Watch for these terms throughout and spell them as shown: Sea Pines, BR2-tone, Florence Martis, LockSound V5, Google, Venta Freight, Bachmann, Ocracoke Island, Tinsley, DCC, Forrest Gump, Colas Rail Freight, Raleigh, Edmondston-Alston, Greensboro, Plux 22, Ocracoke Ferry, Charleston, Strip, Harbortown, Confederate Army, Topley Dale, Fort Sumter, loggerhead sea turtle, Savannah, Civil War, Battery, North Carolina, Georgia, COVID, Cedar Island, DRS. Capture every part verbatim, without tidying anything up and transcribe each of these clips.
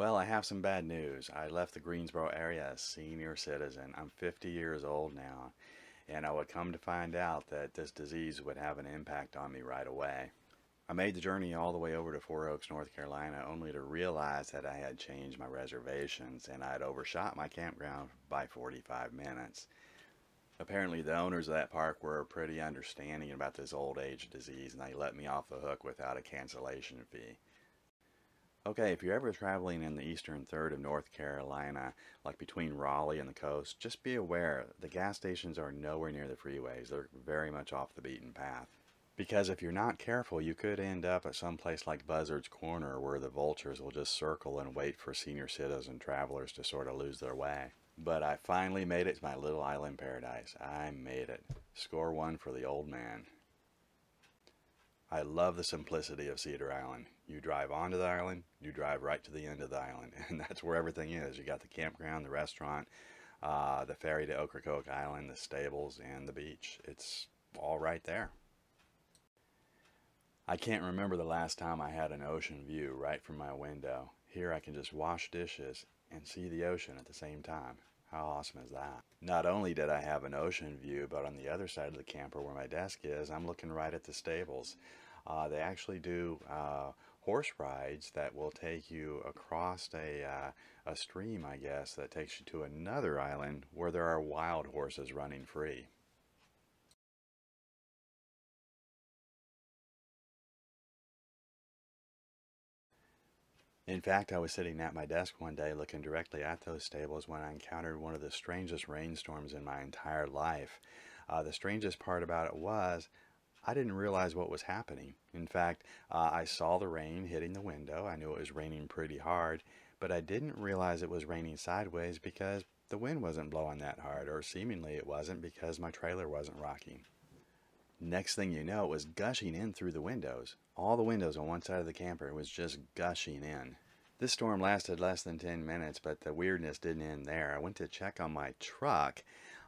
Well, I have some bad news. I left the Greensboro area as senior citizen. I'm fifty years old now, and I would come to find out that this disease would have an impact on me right away. I made the journey all the way over to Four Oaks, North Carolina, only to realize that I had changed my reservations and I had overshot my campground by forty-five minutes. Apparently the owners of that park were pretty understanding about this old age disease, and they let me off the hook without a cancellation fee. Okay, if you're ever traveling in the eastern third of North Carolina, like between Raleigh and the coast, just be aware the gas stations are nowhere near the freeways. They're very much off the beaten path. Because if you're not careful, you could end up at some place like Buzzard's Corner, where the vultures will just circle and wait for senior citizen travelers to sort of lose their way. But I finally made it to my little island paradise. I made it. Score one for the old man. I love the simplicity of Cedar Island. You drive onto the island, you drive right to the end of the island, and that's where everything is. You got the campground, the restaurant, uh, the ferry to Ocracoke Island, the stables, and the beach. It's all right there. I can't remember the last time I had an ocean view right from my window. Here I can just wash dishes and see the ocean at the same time. How awesome is that? Not only did I have an ocean view, but on the other side of the camper where my desk is, I'm looking right at the stables. Uh, they actually do uh, horse rides that will take you across a, uh, a stream, I guess, that takes you to another island where there are wild horses running free. In fact, I was sitting at my desk one day looking directly at those stables when I encountered one of the strangest rainstorms in my entire life. Uh, the strangest part about it was I didn't realize what was happening. In fact, uh, I saw the rain hitting the window. I knew it was raining pretty hard, but I didn't realize it was raining sideways because the wind wasn't blowing that hard, or seemingly it wasn't because my trailer wasn't rocking. Next thing you know, it was gushing in through the windows. All the windows on one side of the camper was just gushing in. This storm lasted less than ten minutes, but the weirdness didn't end there. I went to check on my truck,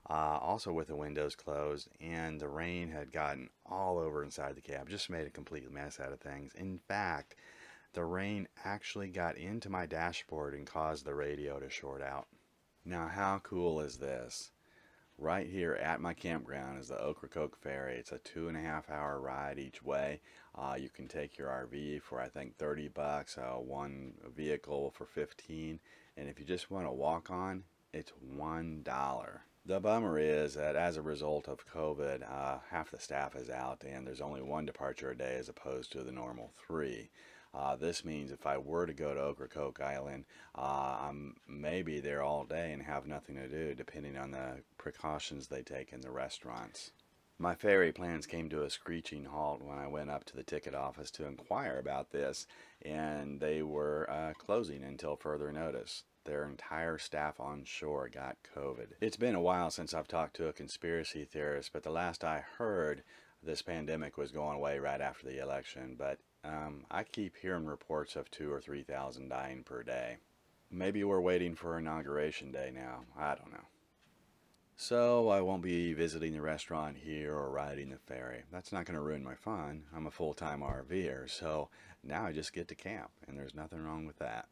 uh, also with the windows closed, and the rain had gotten all over inside the cab. Just made a complete mess out of things. In fact, the rain actually got into my dashboard and caused the radio to short out. Now, how cool is this? Right here at my campground is the Ocracoke Ferry. It's a two and a half hour ride each way. Uh, you can take your R V for I think thirty bucks, uh, one vehicle for fifteen, and if you just want to walk on, it's one dollar. The bummer is that as a result of COVID, uh, half the staff is out, and there's only one departure a day as opposed to the normal three. Uh, this means if I were to go to Ocracoke Island, uh, I'm maybe there all day and have nothing to do, depending on the precautions they take in the restaurants. My ferry plans came to a screeching halt when I went up to the ticket office to inquire about this, and they were uh, closing until further notice. Their entire staff on shore got COVID. It's been a while since I've talked to a conspiracy theorist, but the last I heard, this pandemic was going away right after the election, but Um, I keep hearing reports of two or three thousand dying per day. Maybe we're waiting for Inauguration Day now. I don't know. So I won't be visiting the restaurant here or riding the ferry. That's not going to ruin my fun. I'm a full-time RVer, so now I just get to camp, and there's nothing wrong with that.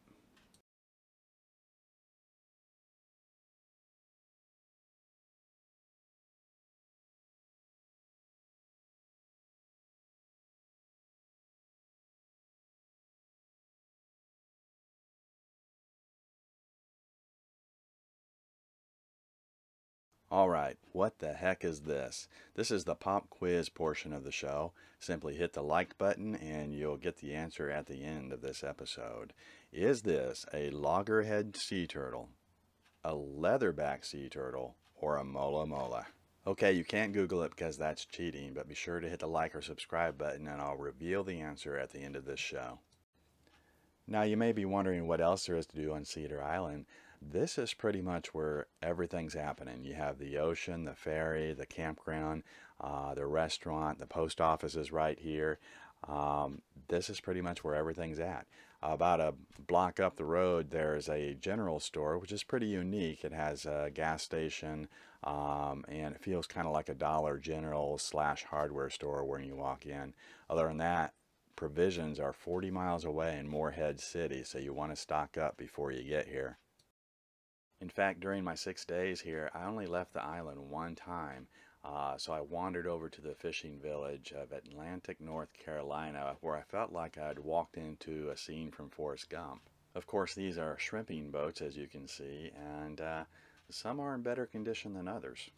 Alright, what the heck is this? This is the pop quiz portion of the show. Simply hit the like button and you'll get the answer at the end of this episode. Is this a loggerhead sea turtle, a leatherback sea turtle, or a mola mola? Okay, you can't Google it because that's cheating, but be sure to hit the like or subscribe button and I'll reveal the answer at the end of this show. Now you may be wondering what else there is to do on Cedar Island. This is pretty much where everything's happening. You have the ocean, the ferry, the campground, uh, the restaurant, the post office is right here. Um, this is pretty much where everything's at. About a block up the road, there's a general store, which is pretty unique. It has a gas station, um, and it feels kind of like a Dollar General slash hardware store when you walk in. Other than that, provisions are forty miles away in Morehead City, so you want to stock up before you get here. In fact, during my six days here, I only left the island one time. Uh, so I wandered over to the fishing village of Atlantic, North Carolina, where I felt like I'd walked into a scene from Forrest Gump. Of course, these are shrimping boats, as you can see, and uh, some are in better condition than others.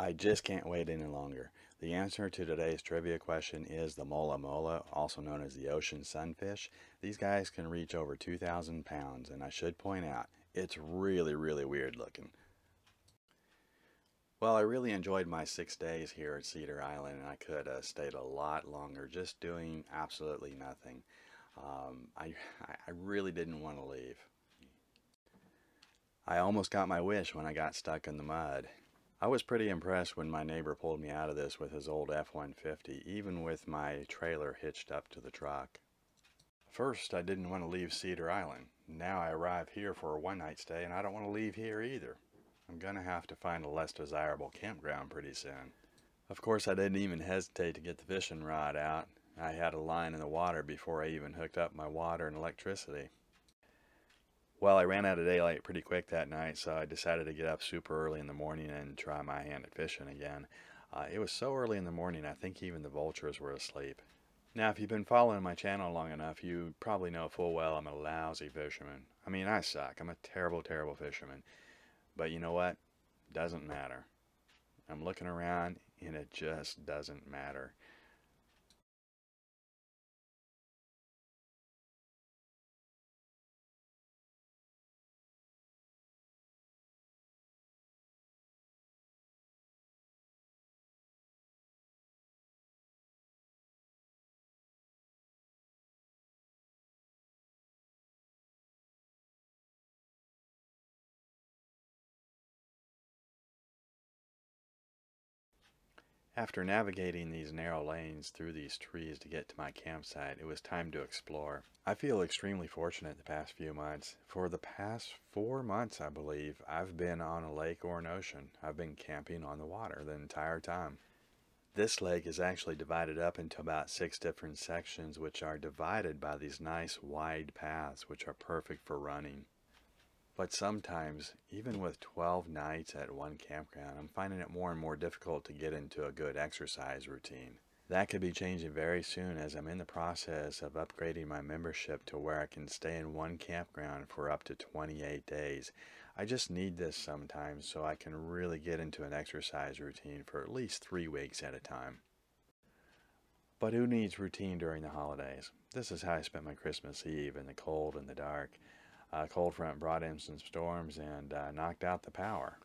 I just can't wait any longer. The answer to today's trivia question is the mola mola, also known as the ocean sunfish. These guys can reach over two thousand pounds, and I should point out, it's really, really weird looking. Well, I really enjoyed my six days here at Cedar Island, and I could have stayed a lot longer just doing absolutely nothing. Um, I, I really didn't want to leave. I almost got my wish when I got stuck in the mud. I was pretty impressed when my neighbor pulled me out of this with his old F one fifty, even with my trailer hitched up to the truck. First, I didn't want to leave Cedar Island. Now I arrive here for a one-night stay, and I don't want to leave here either. I'm gonna have to find a less desirable campground pretty soon. Of course, I didn't even hesitate to get the fishing rod out. I had a line in the water before I even hooked up my water and electricity. Well, I ran out of daylight pretty quick that night, so I decided to get up super early in the morning and try my hand at fishing again. Uh, it was so early in the morning, I think even the vultures were asleep. Now, if you've been following my channel long enough, you probably know full well I'm a lousy fisherman. I mean, I suck. I'm a terrible, terrible fisherman. But you know what? Doesn't matter. I'm looking around, and it just doesn't matter. After navigating these narrow lanes through these trees to get to my campsite, it was time to explore. I feel extremely fortunate the past few months. For the past four months, I believe, I've been on a lake or an ocean. I've been camping on the water the entire time. This lake is actually divided up into about six different sections, which are divided by these nice wide paths, which are perfect for running. But sometimes, even with twelve nights at one campground, I'm finding it more and more difficult to get into a good exercise routine. That could be changing very soon, as I'm in the process of upgrading my membership to where I can stay in one campground for up to twenty-eight days. I just need this sometimes so I can really get into an exercise routine for at least three weeks at a time. But who needs routine during the holidays? This is how I spent my Christmas Eve, in the cold and the dark. A uh, cold front brought in some storms and uh, knocked out the power.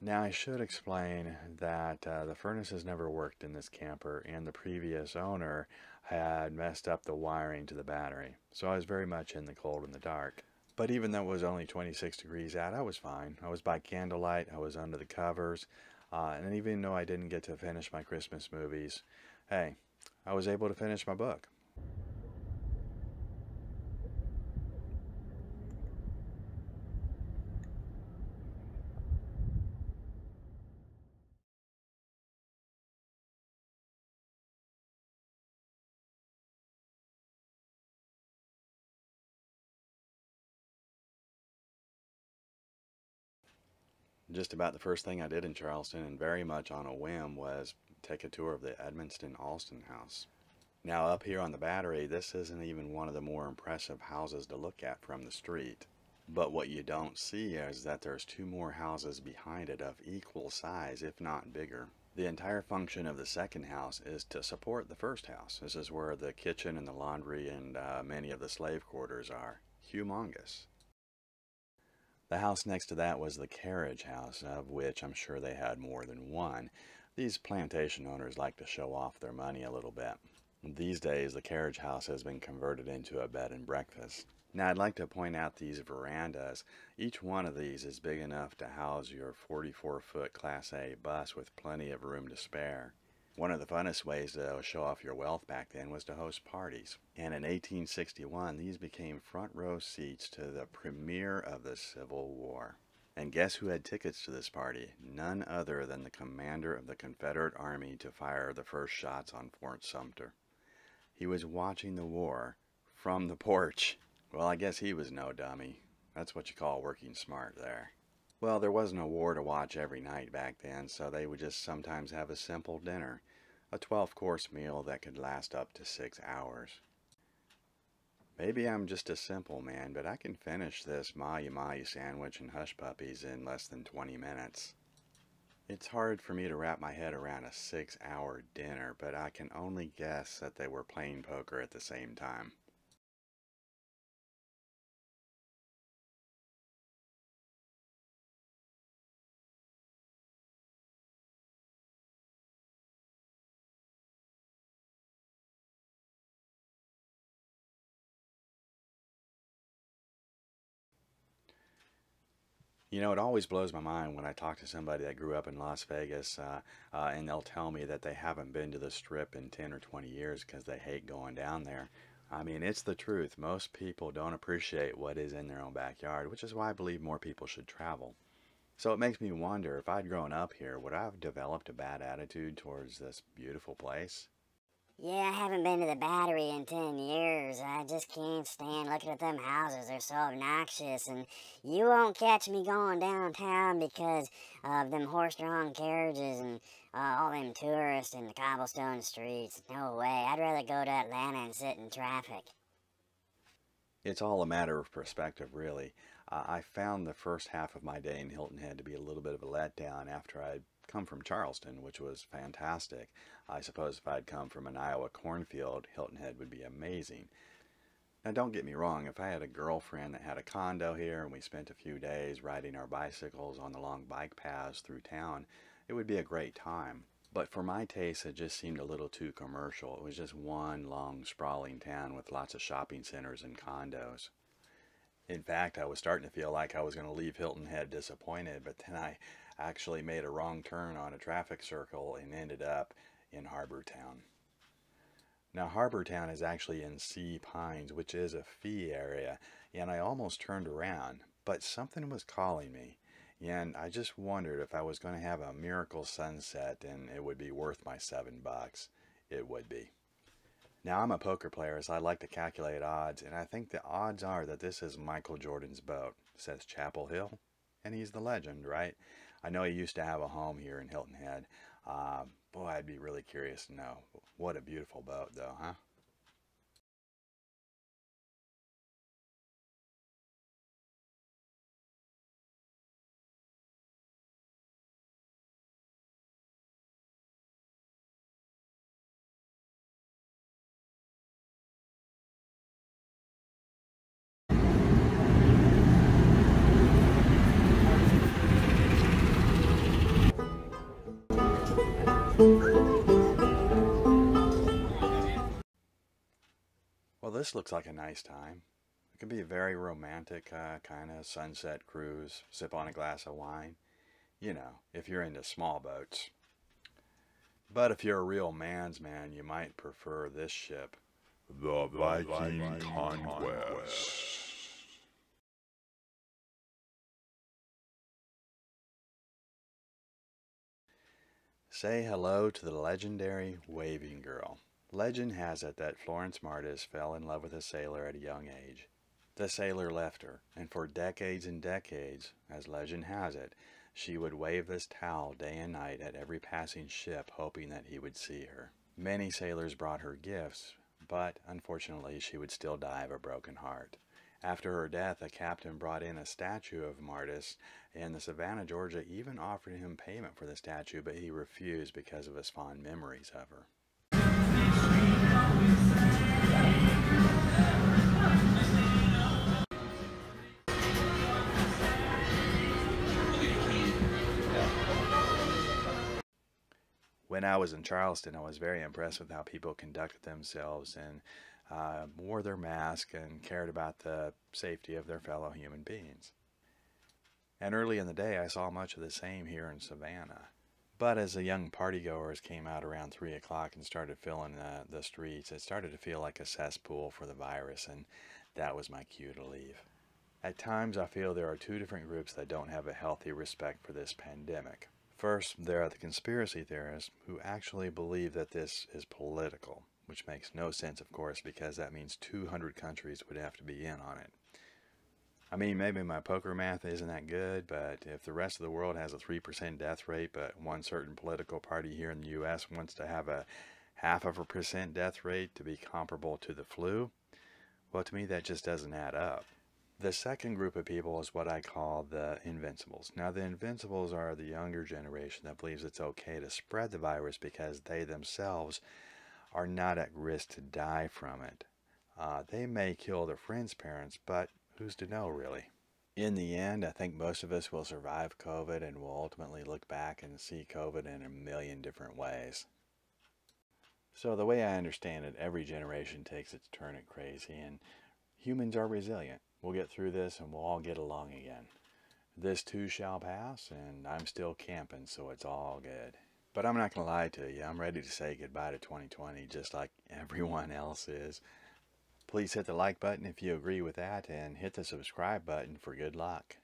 Now, I should explain that uh, the furnaces never worked in this camper, and the previous owner had messed up the wiring to the battery. So I was very much in the cold and the dark. But even though it was only twenty-six degrees out, I was fine. I was by candlelight, I was under the covers, uh, and even though I didn't get to finish my Christmas movies, hey, I was able to finish my book. Just about the first thing I did in Charleston, and very much on a whim, was take a tour of the Edmondston-Alston house. Now, up here on the Battery, this isn't even one of the more impressive houses to look at from the street. But what you don't see is that there's two more houses behind it of equal size, if not bigger. The entire function of the second house is to support the first house. This is where the kitchen and the laundry and uh, many of the slave quarters are. Humongous. The house next to that was the carriage house, of which I'm sure they had more than one. These plantation owners like to show off their money a little bit. These days, the carriage house has been converted into a bed and breakfast. Now, I'd like to point out these verandas. Each one of these is big enough to house your forty-four foot Class A bus with plenty of room to spare. One of the funnest ways to show off your wealth back then was to host parties. And in eighteen sixty-one, these became front row seats to the premiere of the Civil War. And guess who had tickets to this party? None other than the commander of the Confederate Army to fire the first shots on Fort Sumter. He was watching the war from the porch. Well, I guess he was no dummy. That's what you call working smart there. Well, there wasn't a war to watch every night back then, so they would just sometimes have a simple dinner, a twelve-course meal that could last up to six hours. Maybe I'm just a simple man, but I can finish this Maya Maya sandwich and hush puppies in less than twenty minutes. It's hard for me to wrap my head around a six-hour dinner, but I can only guess that they were playing poker at the same time. You know, it always blows my mind when I talk to somebody that grew up in Las Vegas uh, uh, and they'll tell me that they haven't been to the Strip in ten or twenty years because they hate going down there. I mean, it's the truth. Most people don't appreciate what is in their own backyard, which is why I believe more people should travel. So it makes me wonder, if I'd grown up here, would I have developed a bad attitude towards this beautiful place? Yeah, I haven't been to the Battery in ten years. I just can't stand looking at them houses. They're so obnoxious. And you won't catch me going downtown because of them horse-drawn carriages and uh, all them tourists and the cobblestone streets. No way. I'd rather go to Atlanta and sit in traffic. It's all a matter of perspective, really. Uh, I found the first half of my day in Hilton Head to be a little bit of a letdown after I'd come from Charleston, which was fantastic. I suppose if I'd come from an Iowa cornfield, Hilton Head would be amazing. Now don't get me wrong, if I had a girlfriend that had a condo here and we spent a few days riding our bicycles on the long bike paths through town, it would be a great time. But for my taste, it just seemed a little too commercial. It was just one long sprawling town with lots of shopping centers and condos. In fact, I was starting to feel like I was going to leave Hilton Head disappointed, but then I actually made a wrong turn on a traffic circle and ended up in Harbortown. Now, Harbortown is actually in Sea Pines, which is a fee area, and I almost turned around, but something was calling me, and I just wondered if I was going to have a miracle sunset and it would be worth my seven bucks. It would be. Now, I'm a poker player, so I like to calculate odds, and I think the odds are that this is Michael Jordan's boat, says Chapel Hill, and he's the legend, right? I know he used to have a home here in Hilton Head. Uh, boy, I'd be really curious to know. What a beautiful boat, though, huh? Well, this looks like a nice time. It could be a very romantic uh, kind of sunset cruise, sip on a glass of wine, you know, if you're into small boats. But if you're a real man's man, you might prefer this ship, the Viking Conquest. Say hello to the legendary Waving Girl. Legend has it that Florence Martis fell in love with a sailor at a young age. The sailor left her, and for decades and decades, as legend has it, she would wave this towel day and night at every passing ship, hoping that he would see her. Many sailors brought her gifts, but unfortunately she would still die of a broken heart. After her death, a captain brought in a statue of Martis, and the Savannah, Georgia even offered him payment for the statue, but he refused because of his fond memories of her. When I was in Charleston, I was very impressed with how people conducted themselves and Uh, wore their mask and cared about the safety of their fellow human beings. And early in the day, I saw much of the same here in Savannah. But as the young partygoers came out around three o'clock and started filling uh, the streets, it started to feel like a cesspool for the virus, and that was my cue to leave. At times, I feel there are two different groups that don't have a healthy respect for this pandemic. First, there are the conspiracy theorists who actually believe that this is political, which makes no sense, of course, because that means two hundred countries would have to be in on it. I mean, maybe my poker math isn't that good, but if the rest of the world has a three percent death rate, but one certain political party here in the U S wants to have a half of a percent death rate to be comparable to the flu, well, to me, that just doesn't add up. The second group of people is what I call the invincibles. Now, the invincibles are the younger generation that believes it's okay to spread the virus because they themselves are not at risk to die from it. Uh, they may kill their friends' parents, but who's to know, really? In the end, I think most of us will survive COVID and will ultimately look back and see COVID in a million different ways. So the way I understand it, every generation takes its turn at crazy, and humans are resilient. We'll get through this and we'll all get along again. This too shall pass, and I'm still camping, so it's all good. But I'm not going to lie to you, I'm ready to say goodbye to twenty twenty just like everyone else is. Please hit the like button if you agree with that, and hit the subscribe button for good luck.